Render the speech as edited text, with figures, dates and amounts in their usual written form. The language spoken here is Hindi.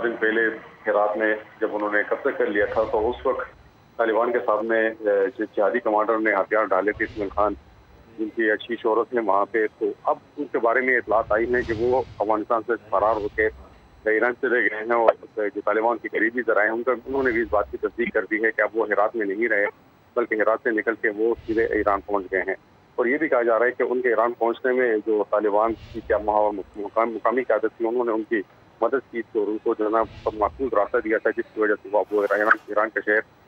4 दिन पहले हिरात में जब उन्होंने कब्जा कर लिया था तो उस वक्त तालिबान के सामने जिहादी कमांडर ने हथियार डाले थे इसमाइल खान, जिनकी अच्छी शोहरत है वहाँ पे। तो अब उनके बारे में इतलात आई है कि वो अफगानिस्तान से फरार होकर ईरान चले गए हैं और जो तालिबान के करीबी जराए हैं उनका उन्होंने भी इस बात की तस्दीक कर दी है कि अब वो हिरात में नहीं रहे, बल्कि हिरात से निकल के वो सीधे ईरान पहुँच गए हैं। और ये भी कहा जा रहा है कि उनके ईरान पहुंचने में जो तालिबान की क्या मुकामी क़यादत थी उन्होंने उनकी मदद की, तो उनको जो है ना माकूल रास्ता दिया था, जिसकी वजह से वो ईरान का शहर